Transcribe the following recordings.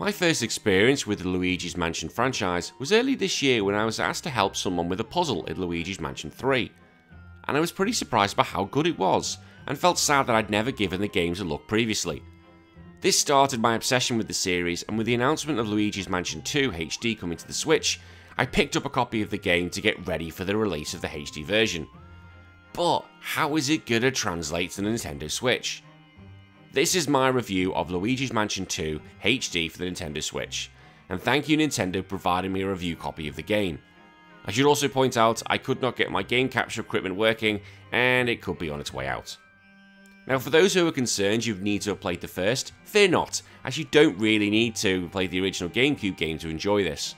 My first experience with the Luigi's Mansion franchise was early this year when I was asked to help someone with a puzzle in Luigi's Mansion 3, and I was pretty surprised by how good it was, and felt sad that I'd never given the games a look previously. This started my obsession with the series, and with the announcement of Luigi's Mansion 2 HD coming to the Switch, I picked up a copy of the game to get ready for the release of the HD version. But how is it going to translate to the Nintendo Switch? This is my review of Luigi's Mansion 2 HD for the Nintendo Switch, and thank you Nintendo for providing me a review copy of the game. I should also point out I could not get my game capture equipment working, and it could be on its way out. Now for those who are concerned you need to have played the first, fear not, as you don't really need to play the original GameCube game to enjoy this.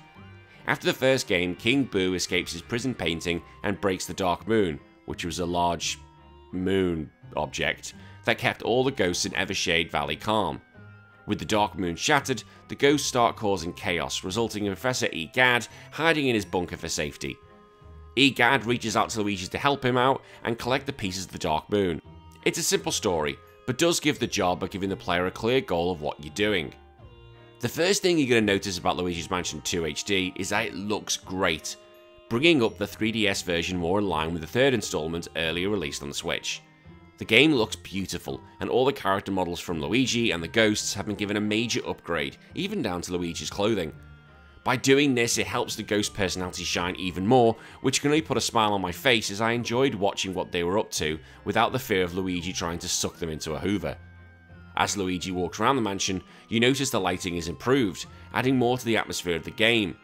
After the first game, King Boo escapes his prison painting and breaks the Dark Moon, which was a large moon object that kept all the ghosts in Evershade Valley calm. With the Dark Moon shattered, the ghosts start causing chaos, resulting in Professor E. Gadd hiding in his bunker for safety. E. Gadd reaches out to Luigi to help him out and collect the pieces of the Dark Moon. It's a simple story, but does give the job by giving the player a clear goal of what you're doing. The first thing you're going to notice about Luigi's Mansion 2 HD is that it looks great, bringing up the 3DS version more in line with the third installment earlier released on the Switch. The game looks beautiful, and all the character models from Luigi and the ghosts have been given a major upgrade, even down to Luigi's clothing. By doing this, it helps the ghost personality shine even more, which can only put a smile on my face as I enjoyed watching what they were up to, without the fear of Luigi trying to suck them into a hoover. As Luigi walks around the mansion, you notice the lighting is improved, adding more to the atmosphere of the game.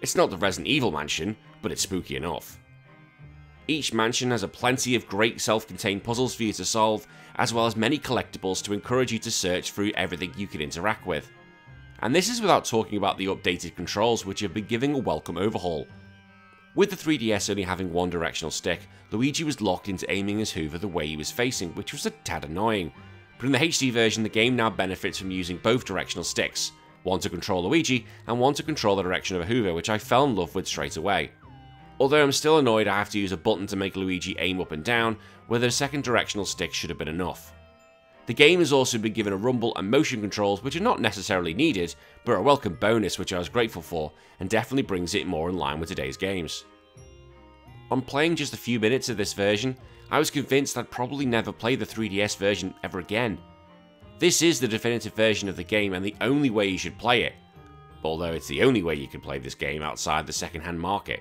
It's not the Resident Evil mansion, but it's spooky enough. Each mansion has a plenty of great self-contained puzzles for you to solve, as well as many collectibles to encourage you to search through everything you can interact with. And this is without talking about the updated controls, which have been giving a welcome overhaul. With the 3DS only having one directional stick, Luigi was locked into aiming his hoover the way he was facing, which was a tad annoying. But in the HD version, the game now benefits from using both directional sticks, one to control Luigi and one to control the direction of a hoover, which I fell in love with straight away. Although I'm still annoyed I have to use a button to make Luigi aim up and down, where the second directional stick should have been enough. The game has also been given a rumble and motion controls which are not necessarily needed, but are a welcome bonus which I was grateful for, and definitely brings it more in line with today's games. On playing just a few minutes of this version, I was convinced I'd probably never play the 3DS version ever again. This is the definitive version of the game and the only way you should play it, although it's the only way you can play this game outside the second-hand market.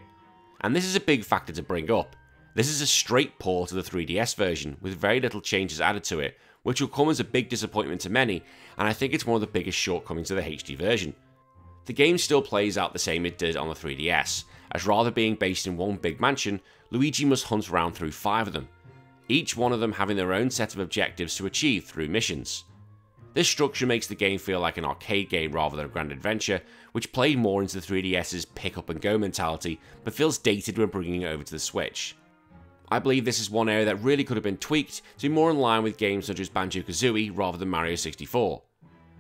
And this is a big factor to bring up. This is a straight port of the 3DS version, with very little changes added to it, which will come as a big disappointment to many, and I think it's one of the biggest shortcomings of the HD version. The game still plays out the same it did on the 3DS, as rather being based in one big mansion, Luigi must hunt around through 5 of them, each one of them having their own set of objectives to achieve through missions. This structure makes the game feel like an arcade game rather than a grand adventure, which played more into the 3DS's pick-up-and-go mentality, but feels dated when bringing it over to the Switch. I believe this is one area that really could have been tweaked to be more in line with games such as Banjo-Kazooie rather than Mario 64.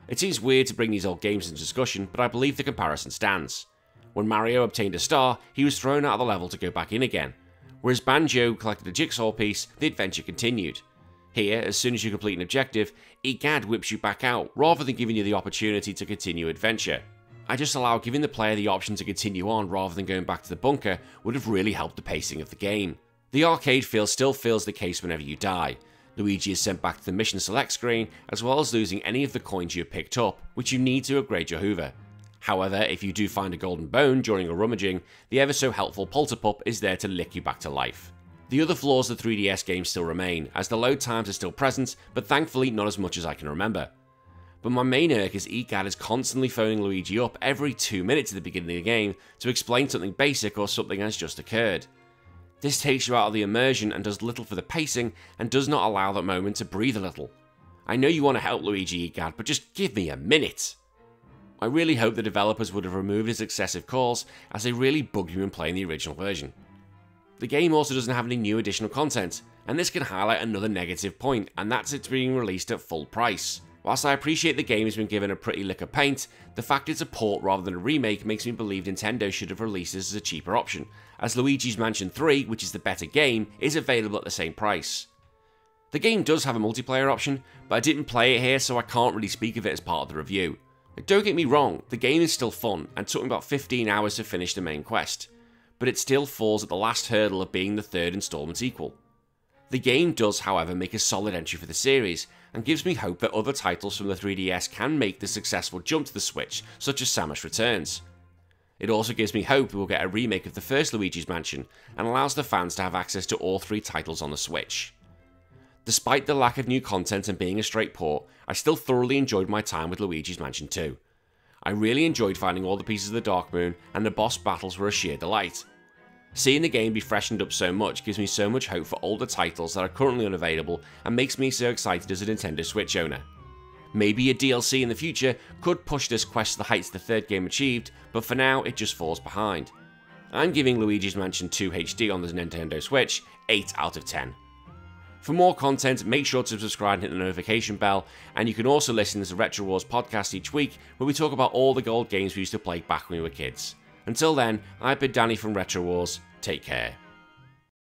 It seems weird to bring these old games into discussion, but I believe the comparison stands. When Mario obtained a star, he was thrown out of the level to go back in again. Whereas Banjo collected a jigsaw piece, the adventure continued. Here, as soon as you complete an objective, E. Gadd whips you back out, rather than giving you the opportunity to continue adventure. I just allow giving the player the option to continue on rather than going back to the bunker would have really helped the pacing of the game. The arcade feel still feels the case whenever you die. Luigi is sent back to the mission select screen, as well as losing any of the coins you have picked up, which you need to upgrade your hoover. However, if you do find a golden bone during a rummaging, the ever so helpful Polterpup is there to lick you back to life. The other flaws of the 3DS game still remain, as the load times are still present, but thankfully not as much as I can remember. But my main irk is E. Gadd is constantly phoning Luigi up every 2 minutes at the beginning of the game to explain something basic or something has just occurred. This takes you out of the immersion and does little for the pacing, and does not allow that moment to breathe a little. I know you want to help Luigi, E. Gadd, but just give me a minute. I really hope the developers would have removed his excessive calls, as they really bugged you in playing the original version. The game also doesn't have any new additional content, and this can highlight another negative point, and that's it's being released at full price. Whilst I appreciate the game has been given a pretty lick of paint, the fact it's a port rather than a remake makes me believe Nintendo should have released this as a cheaper option, as Luigi's Mansion 3, which is the better game, is available at the same price. The game does have a multiplayer option, but I didn't play it here so I can't really speak of it as part of the review. Like, don't get me wrong, the game is still fun, and took me about 15 hours to finish the main quest, but it still falls at the last hurdle of being the third installment sequel. The game does, however, make a solid entry for the series, and gives me hope that other titles from the 3DS can make the successful jump to the Switch, such as Samus Returns. It also gives me hope we will get a remake of the first Luigi's Mansion, and allows the fans to have access to all three titles on the Switch. Despite the lack of new content and being a straight port, I still thoroughly enjoyed my time with Luigi's Mansion 2. I really enjoyed finding all the pieces of the Dark Moon, and the boss battles were a sheer delight. Seeing the game be freshened up so much gives me so much hope for older titles that are currently unavailable and makes me so excited as a Nintendo Switch owner. Maybe a DLC in the future could push this quest to the heights the third game achieved, but for now it just falls behind. I'm giving Luigi's Mansion 2 HD on the Nintendo Switch 8 out of 10. For more content, make sure to subscribe and hit the notification bell, and you can also listen to the Retro Wars podcast each week where we talk about all the old games we used to play back when we were kids. Until then, I've been Danny from Retro Wars. Take care.